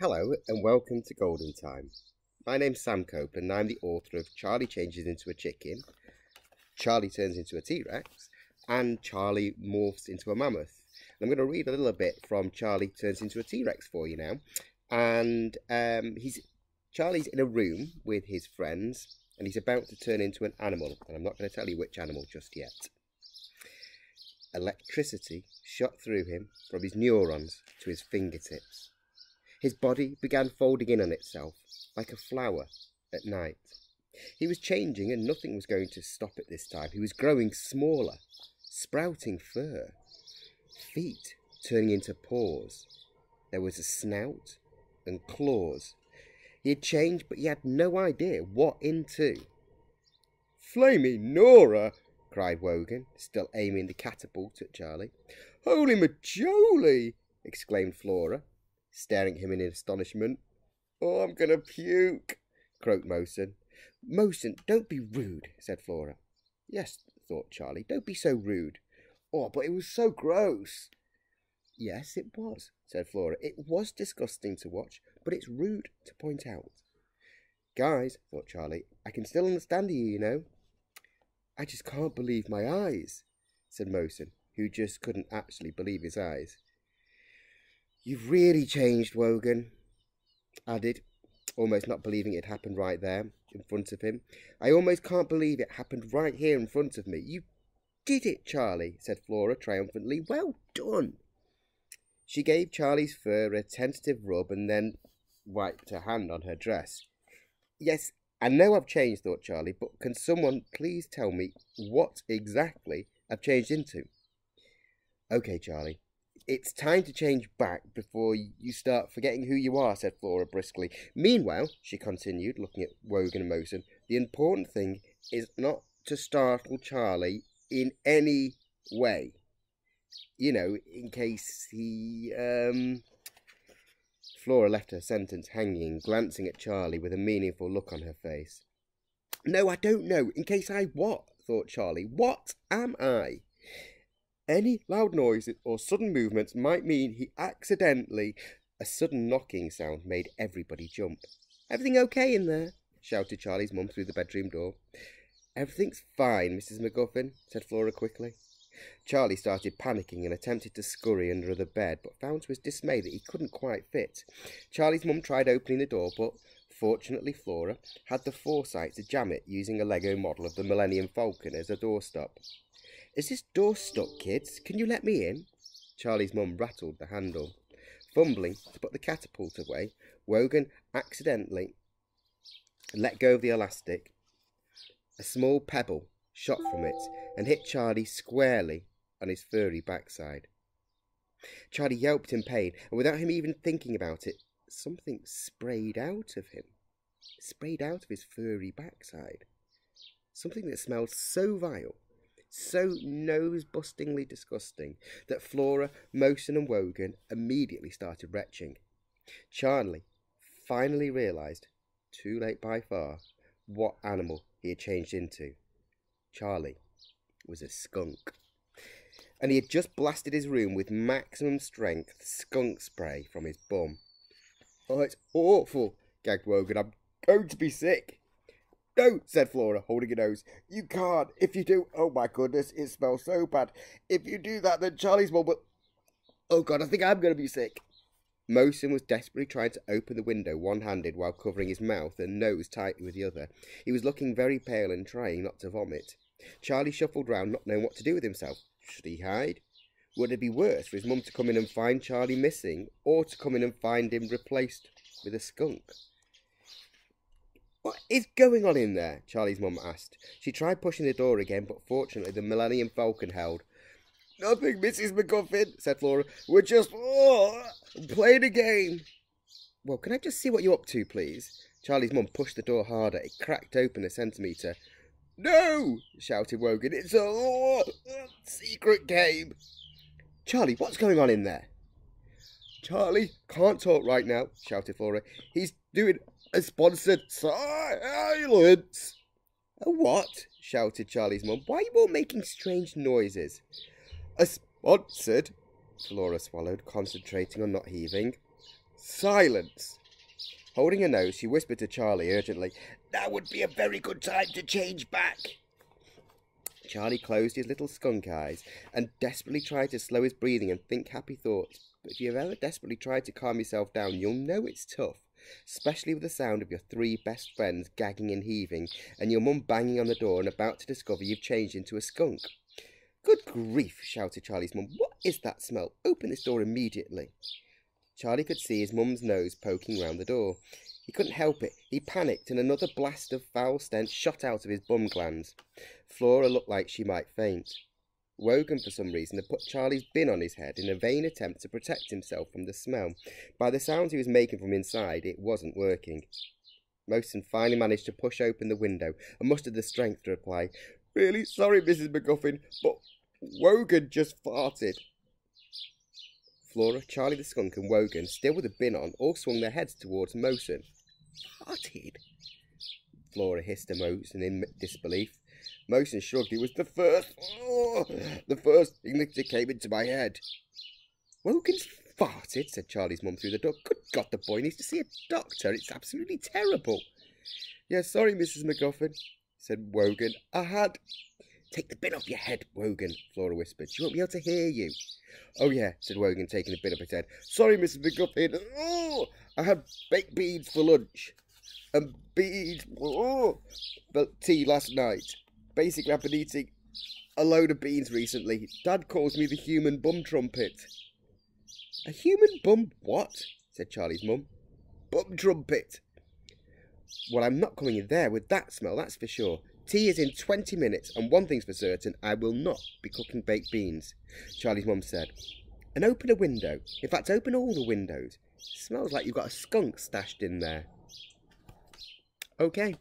Hello and welcome to Golden Time. My name's Sam Copeland and I'm the author of Charlie Changes into a Chicken, Charlie Turns into a T-Rex and Charlie Morphs into a Mammoth. And I'm going to read a little bit from Charlie Turns into a T-Rex for you now. And Charlie's in a room with his friends and he's about to turn into an animal. And I'm not going to tell you which animal just yet. Electricity shot through him from his neurons to his fingertips. His body began folding in on itself, like a flower at night. He was changing and nothing was going to stop it this time. He was growing smaller, sprouting fur, feet turning into paws. There was a snout and claws. He had changed, but he had no idea what into. "Flamey Nora!" cried Wogan, still aiming the catapult at Charlie. "Holy Majoli!" exclaimed Flora, staring at him in astonishment. "Oh, I'm going to puke," croaked Mosen. "Mosen, don't be rude," said Flora. "Yes," thought Charlie, "don't be so rude." "Oh, but it was so gross." "Yes, it was," said Flora. "It was disgusting to watch, but it's rude to point out." "Guys," thought Charlie, "I can still understand you, you know." "I just can't believe my eyes," said Mosen, who just couldn't actually believe his eyes. "You've really changed, Wogan," I did, almost not believing it happened right there in front of him. "I almost can't believe it happened right here in front of me." "You did it, Charlie," said Flora triumphantly. "Well done." She gave Charlie's fur a tentative rub and then wiped her hand on her dress. "Yes, I know I've changed," thought Charlie, "but can someone please tell me what exactly I've changed into?" "Okay, Charlie, it's time to change back before you start forgetting who you are," said Flora briskly. "Meanwhile," she continued, looking at Wogan and Mosen, "the important thing is not to startle Charlie in any way. You know, in case he, Flora left her sentence hanging, glancing at Charlie with a meaningful look on her face. "No, I don't know. In case I what?" thought Charlie. "What am I? Any loud noises or sudden movements might mean he accidentally..." A sudden knocking sound made everybody jump. "Everything okay in there?" shouted Charlie's mum through the bedroom door. "Everything's fine, Mrs. McGuffin," said Flora quickly. Charlie started panicking and attempted to scurry under the bed, but found to his dismay that he couldn't quite fit. Charlie's mum tried opening the door, but fortunately Flora had the foresight to jam it using a Lego model of the Millennium Falcon as a doorstop. "Is this door stuck, kids? Can you let me in?" Charlie's mum rattled the handle. Fumbling to put the catapult away, Wogan accidentally let go of the elastic. A small pebble shot from it and hit Charlie squarely on his furry backside. Charlie yelped in pain, and without him even thinking about it, something sprayed out of him, sprayed out of his furry backside. Something that smelled so vile, so nose-bustingly disgusting, that Flora, Mosen and Wogan immediately started retching. Charlie finally realised, too late by far, what animal he had changed into. Charlie was a skunk, and he had just blasted his room with maximum strength skunk spray from his bum. "Oh, it's awful," gagged Wogan. "I'm going to be sick." "Don't," said Flora, holding her nose. "You can't. If you do, oh my goodness, it smells so bad. If you do that, then Charlie's mum will... Oh God, I think I'm going to be sick." Mosen was desperately trying to open the window one-handed while covering his mouth and nose tightly with the other. He was looking very pale and trying not to vomit. Charlie shuffled round, not knowing what to do with himself. Should he hide? Would it be worse for his mum to come in and find Charlie missing, or to come in and find him replaced with a skunk? "What is going on in there?" Charlie's mum asked. She tried pushing the door again, but fortunately the Millennium Falcon held. "Nothing, Mrs. McGuffin," said Flora. "We're just playing a game." "Well, can I just see what you're up to, please?" Charlie's mum pushed the door harder. It cracked open a centimetre. "No!" shouted Wogan. "It's a secret game." "Charlie, what's going on in there?" "Charlie can't talk right now," shouted Flora. "He's doing a sponsored silence." "A what?" shouted Charlie's mum. "Why are you all making strange noises?" "A sponsored," Flora swallowed, concentrating on not heaving, Silence! Holding her nose, she whispered to Charlie urgently, "That would be a very good time to change back." Charlie closed his little skunk eyes and desperately tried to slow his breathing and think happy thoughts. But if you've ever desperately tried to calm yourself down, you'll know it's tough, especially with the sound of your three best friends gagging and heaving and your mum banging on the door and about to discover you've changed into a skunk. "Good grief," shouted Charlie's mum. "What is that smell? Open this door immediately." Charlie could see his mum's nose poking round the door. He couldn't help it. He panicked, and another blast of foul stench shot out of his bum glands. Flora looked like she might faint. Wogan, for some reason, had put Charlie's bin on his head in a vain attempt to protect himself from the smell. By the sounds he was making from inside, it wasn't working. Mosen finally managed to push open the window and mustered the strength to reply, "Really sorry, Mrs. McGuffin, but Wogan just farted." Flora, Charlie the skunk and Wogan, still with the bin on, all swung their heads towards Mosen. "Farted?" Flora hissed to Mosen in disbelief. Mosen shrugged. "It was the first thing that came into my head." "Wogan's farted," said Charlie's mum through the door. "Good God, the boy needs to see a doctor. It's absolutely terrible." "Yes, sorry, Mrs. McGuffin," said Wogan. "I had..." "Take the bin off your head, Wogan," Flora whispered. "She won't be able to hear you." "Oh, yeah," said Wogan, taking the bin off his head. "Sorry, Mrs. McGuffin. Oh, I had baked beans for lunch. And beans for tea last night. Basically, I've been eating a load of beans recently. Dad calls me the human bum trumpet." "A human bum what?" said Charlie's mum. "Bum trumpet." "Well, I'm not coming in there with that smell, that's for sure. Tea is in 20 minutes, and one thing's for certain, I will not be cooking baked beans," Charlie's mum said. "And open a window. In fact, open all the windows. It smells like you've got a skunk stashed in there." "Okay.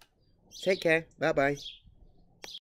Take care. Bye-bye."